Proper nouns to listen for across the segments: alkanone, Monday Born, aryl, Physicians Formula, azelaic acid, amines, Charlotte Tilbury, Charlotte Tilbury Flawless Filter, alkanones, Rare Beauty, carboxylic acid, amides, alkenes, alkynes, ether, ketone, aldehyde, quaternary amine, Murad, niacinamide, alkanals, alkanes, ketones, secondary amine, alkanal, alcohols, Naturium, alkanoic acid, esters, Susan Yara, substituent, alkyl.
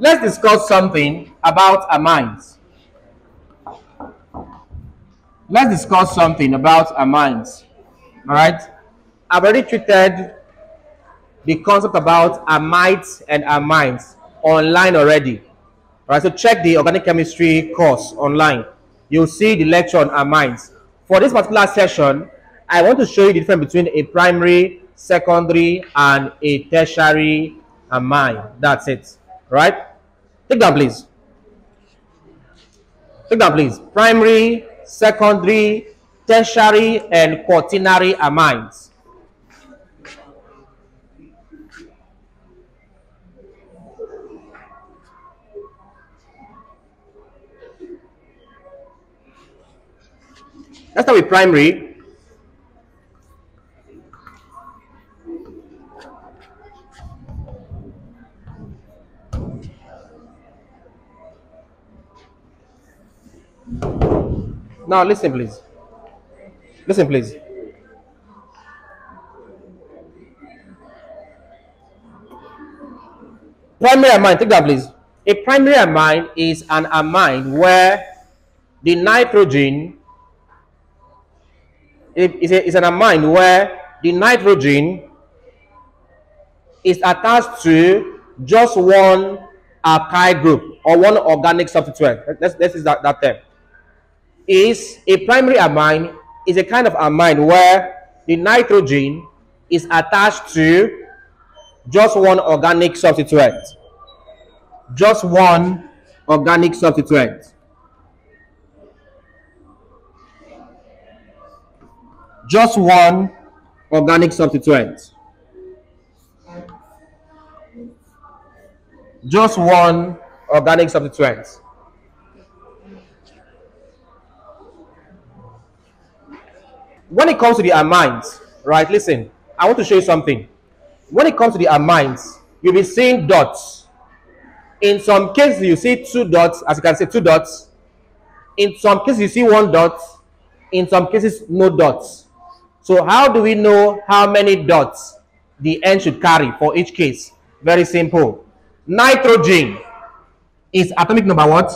let's discuss something about amines. All right, I've already treated the concept about amides and amines online already. All right, so check the organic chemistry course online. You'll see the lecture on amines. For this particular session, I want to show you the difference between a primary, secondary, and a tertiary amine. That's it. Right? Take that, please. Take that, please. Primary, secondary, tertiary, and quaternary amines. Let's start with primary. Now listen, please. Listen, please. Primary amine, take that, please. A primary amine is an amine where the nitrogen is an amine where the nitrogen is attached to just one alkyl group or one organic substituent. This is that term. Is a primary amine is a kind of amine where the nitrogen is attached to just one organic substituent. Just one organic substituent. Just one organic substituent. Just one organic substituent. When it comes to the amines, right, listen, I want to show you something. When it comes to the amines, you'll be seeing dots. In some cases, you see two dots, as you can see, two dots. In some cases, you see one dot. In some cases, no dots. So how do we know how many dots the end should carry for each case? Very simple. Nitrogen is atomic number what?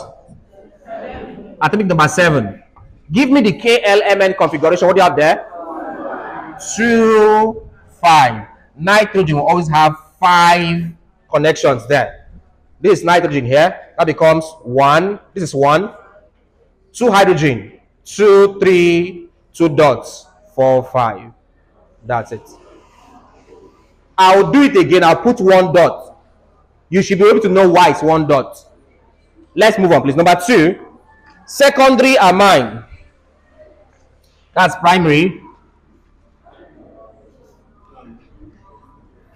Seven. Atomic number 7. Give me the KLMN configuration. What do you have there? 2, 5. Nitrogen will always have 5 connections there. This is nitrogen here. That becomes 1. This is 1. 2 hydrogen. 2, 3, 2 dots. 4, 5. That's it. I'll do it again. I'll put one dot. You should be able to know why it's one dot. Let's move on, please. Number 2. Secondary amine. That's primary.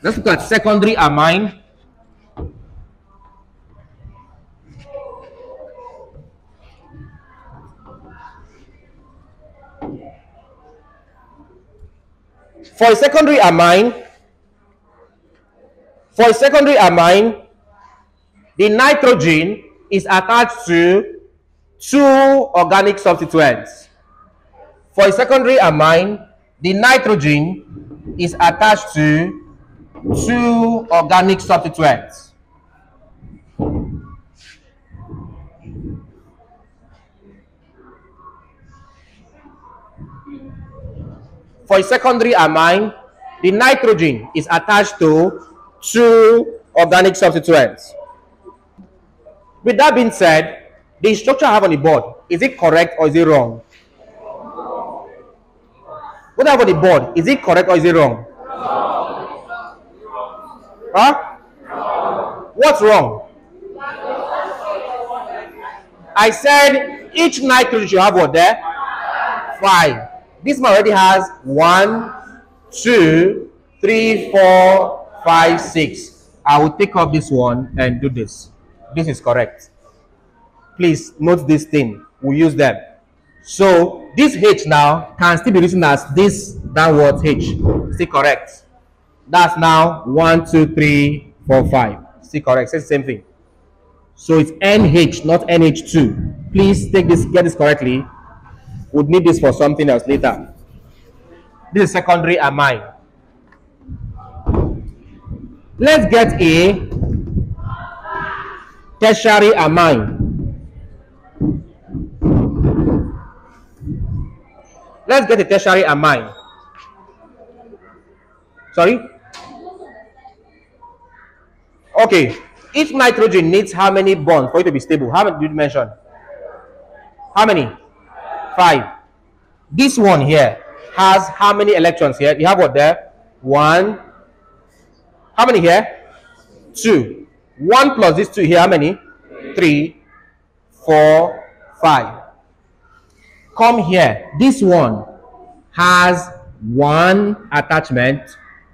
Let's look at secondary amine. For a secondary amine, the nitrogen is attached to 2 organic substituents. For a secondary amine, the nitrogen is attached to 2 organic substituents. For a secondary amine, the nitrogen is attached to 2 organic substituents. With that being said, the structure I have on the board, is it correct or is it wrong? What I have on the board, is it correct or is it wrong? Huh? What's wrong? I said each nitrogen should have what there? 5. This one already has 1, 2, 3, 4, 5, 6. I will take off this one and do this. This is correct. Please note this thing. We use them. So this H now can still be written as this downward H. Still correct. That's now 1, 2, 3, 4, 5. Still correct. Say the same thing. So it's NH, not NH2. Please take this, get this correctly. We'll need this for something else later. This is secondary amine. Let's get a tertiary amine. Let's get a tertiary amine. Sorry? Okay. If nitrogen needs how many bonds for it to be stable? How many did you mention? How many? 5. This one here has how many electrons here? You have what there? 1. How many here? 2. 1 plus these 2 here, how many? 3, 4, 5. Come here. This one has 1 attachment,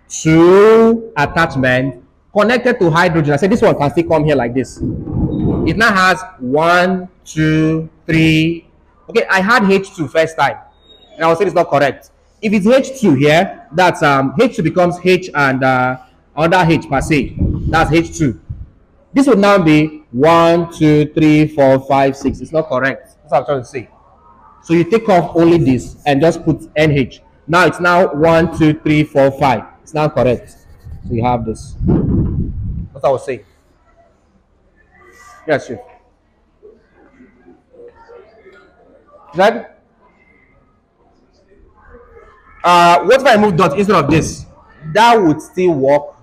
2 attachment connected to hydrogen. I said this one can still come here like this. It now has 1, 2, 3. Okay, I had H2 first time, and I was saying it's not correct. If it's H2 here, that's H2 becomes H and under H per se. That's H2. This would now be 1, 2, 3, 4, 5, 6. It's not correct. That's what I'm trying to say. So you take off only this and just put NH. Now it's now 1, 2, 3, 4, 5. It's now correct. So you have this. That's what I was saying. Yes, you. Right? What if I move dot instead of this? That would still work.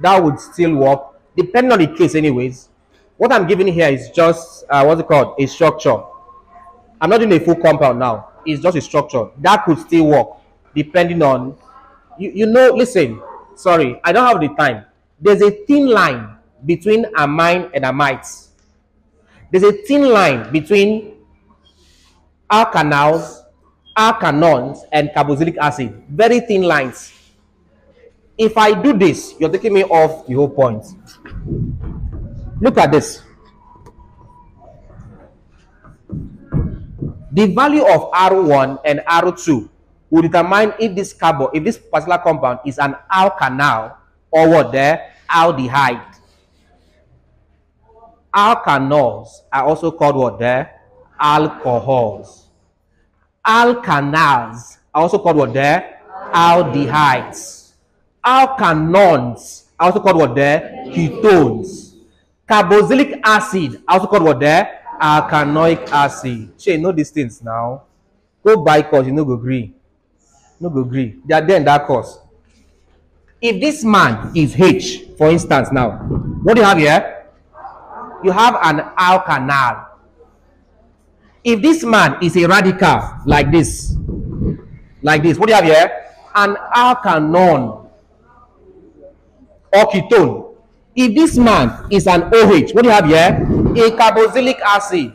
That would still work. Depending on the case, anyways. What I'm giving here is just what's it called? A structure. I'm not doing a full compound now. It's just a structure. That could still work. Depending on you know, listen. Sorry, I don't have the time. There's a thin line between amine and amides. There's a thin line between alkanals, alkanones, and carboxylic acid. Very thin lines. If I do this, you're taking me off the whole point. Look at this. The value of R1 and R2 will determine if this carbon, if this particular compound is an alkanal or what there, aldehyde. Alkanols are also called what there? Alcohols. Alkanals are also called what there? Aldehydes. Alkanones are also called what there? Ketones. Carboxylic acid also called what there? Alkanoic acid. Shey, you know these things now. Go buy course, you know, go agree. No go agree. They are there in that course. If this man is H, for instance, now, what do you have here? You have an alkanal. If this man is a radical, like this, what do you have here? An alkanon or ketone. If this man is an OH, what do you have here? A carboxylic acid.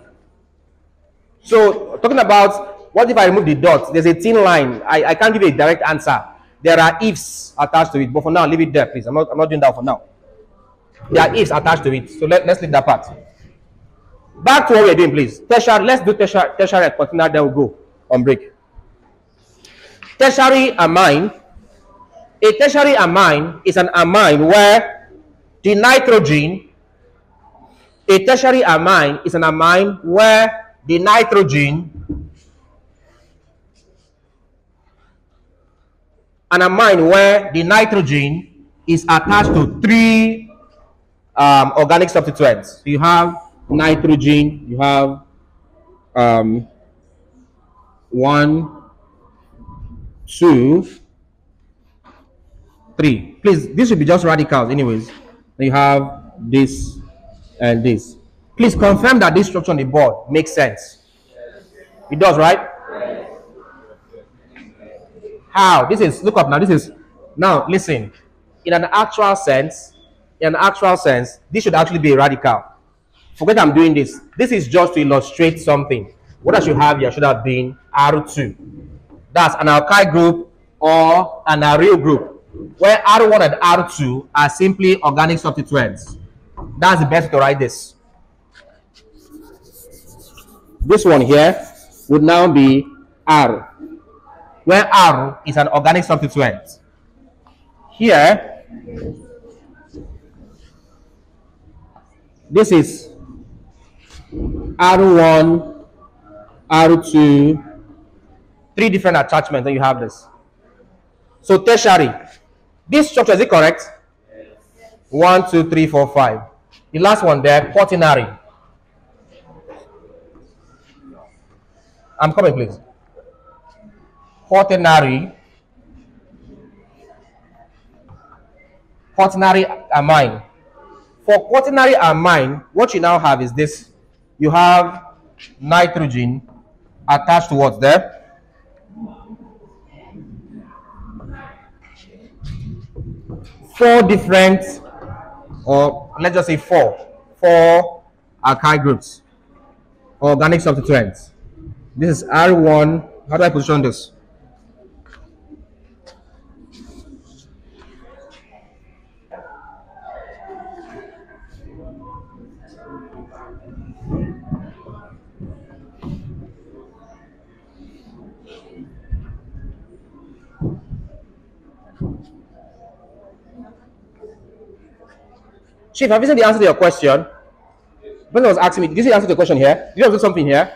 So, talking about, what if I remove the dots? There's a thin line. I can't give you a direct answer. There are ifs attached to it, but for now, leave it there, please. I'm not doing that for now. There are ifs attached to it, so let's leave that part. Back to what we're doing, please. Tertiary, let's do tertiary and quaternary, then we'll go on break. Tertiary amine. A tertiary amine is an amine where the nitrogen, a tertiary amine is an amine where the nitrogen, an amine where the nitrogen is attached to 3 organic substituents. You have nitrogen, you have 1, 2, 3. Please, this should be just radicals anyways. You have this and this. Please confirm that this structure on the board makes sense. It does, right? How? This is, look up now, this is, now listen, in an actual sense, this should actually be a radical. Forget I'm doing this. This is just to illustrate something. What I should have here should have been R2. That's an alkyl group or an aryl group, where R1 and R2 are simply organic substituents. That's the best way to write this. This one here would now be R, where R is an organic substituent. Here, this is R1, R2, 3 different attachments, and you have this. So tertiary, this structure, is it correct? 1, 2, 3, 4, 5. The last one there, quaternary. I'm coming, please. Quaternary amine. For quaternary amine, what you now have is this. You have nitrogen attached to what's there? Four different, or let's just say four alkyl groups, organic substituents. This is R1. How do I position this? Chief, have you seen the answer to your question? When I was asking me, did you see the answer to the question here? Did you do something here?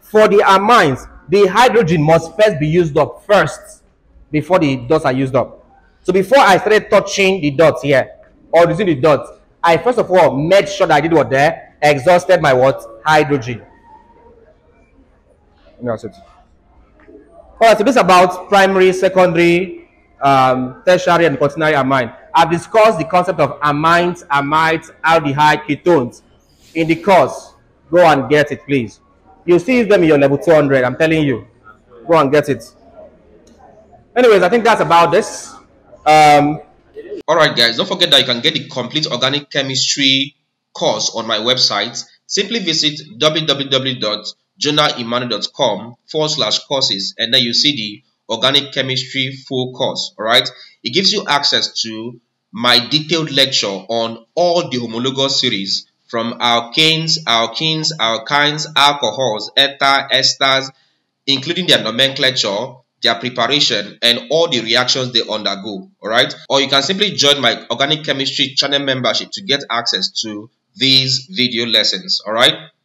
For the amines, the hydrogen must first be used up first before the dots are used up. So before I started touching the dots here, or using the dots, I first of all made sure that I did what there? Exhausted my what? Hydrogen. That's it. All right, so this is about primary, secondary, tertiary, and quaternary amine. I've discussed the concept of amines, amides, aldehyde, ketones in the course. Go and get it, please. You'll see them in your level 200, I'm telling you. Go and get it. Anyways, I think that's about this. Alright guys, don't forget that you can get the complete organic chemistry course on my website. Simply visit www.jonaimani.com/courses and then you see the organic chemistry full course. Alright, it gives you access to my detailed lecture on all the homologous series from alkanes, alkenes, alkynes, alcohols, ether, esters, including their nomenclature, their preparation, and all the reactions they undergo. Alright, or you can simply join my organic chemistry channel membership to get access to these video lessons. Alright.